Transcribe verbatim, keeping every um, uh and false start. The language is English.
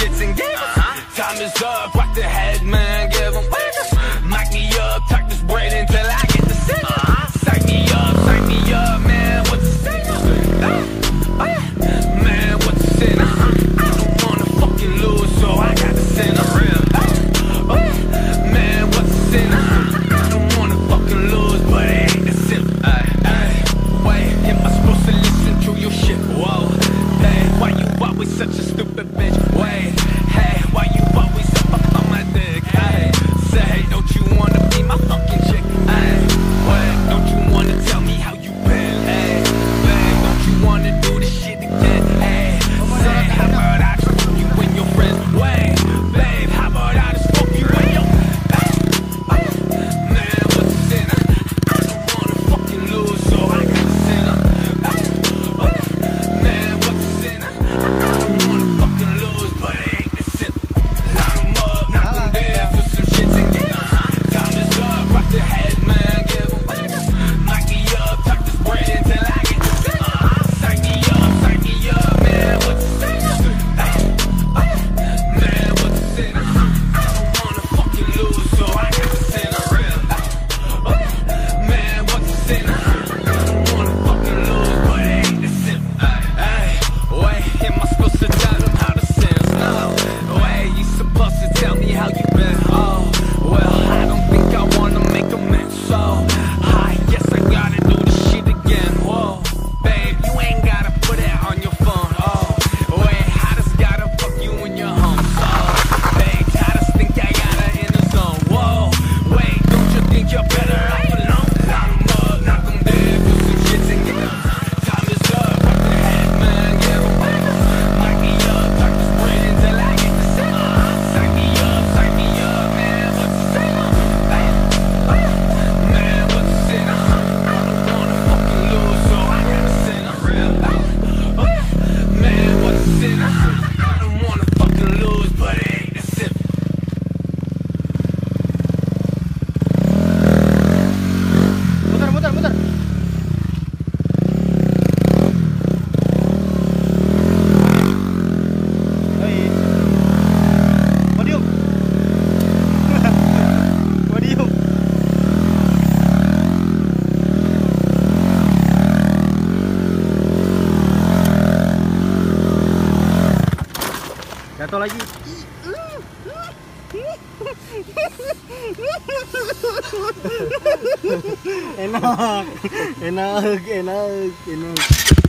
digits and gave us. Time is up, rock the head, man, give them wagons. Mic me up, tuck this braid until I get the signal. Psych me up, psych me up, man, what's the signal? Oh yeah, man, what's the sin? I don't wanna fucking lose, so I got to send a rim. Oh yeah, man, what's the sin? I don't wanna fucking lose, but it ain't the sin. Ay, wait, am I supposed to listen to your shit? Whoa, dang, why you always such a stupid bitch? Wait, hey, why you always up on my dick? Ay, say, don't you wanna be my fucking chick? Ay, what? Don't you wanna tell me how you been? Ay, babe, don't you wanna do this shit again? Ay, say, how about I just fuck you and your friends? Wait, babe, how about I just fuck you and your friends? Ay, man, what's the sin? I don't wanna fucking lose, so I got the sin. Ay, man, what's the sin? I don't wanna fucking lose, but it ain't the sin. Line 'em up, knock 'em down, put some shits in gear. Time is up, rock the head, man, give 'em wagons. Knock me up, tuck this bread until I get the sin. Psych me up, psych me up, man, what's the sin? Ay, ay, man, what's the sin? I don't wanna fucking lose, so I got the sin. Ay, ay, man, what's the sin? I don't wanna fucking lose, but it ain't the sin. Ay, ay, wait, am I supposed to tell them how to sin? No, wait, you supposed to tell me how you been? Oh, well, I don't think I wanna make amends, so I guess I gotta do this shit again. Whoa, babe, you ain't gotta put it on your phone. Oh, wait, I just gotta fuck you in your home. So, babe, I just think I gotta in the zone. Whoa, wait, don't you think you're better off alone? Line 'em up, knock 'em down, put some shits in gear. Time is up, rock the head, man, give 'em wagons. Knock me up, tuck this brain until I get the sin. Psych me up, psych me up, man, what's the sin? Ay, ay, man, what's the sin? I don't wanna fucking lose, so I gotta sin. Ay, ay, man, what's the sin? I don't wanna fucking lose, but it ain't the sin. Putar, putar, putar. Hey. What do you? What do you? Jatuh lagi. Enak. Enak, enak, enak.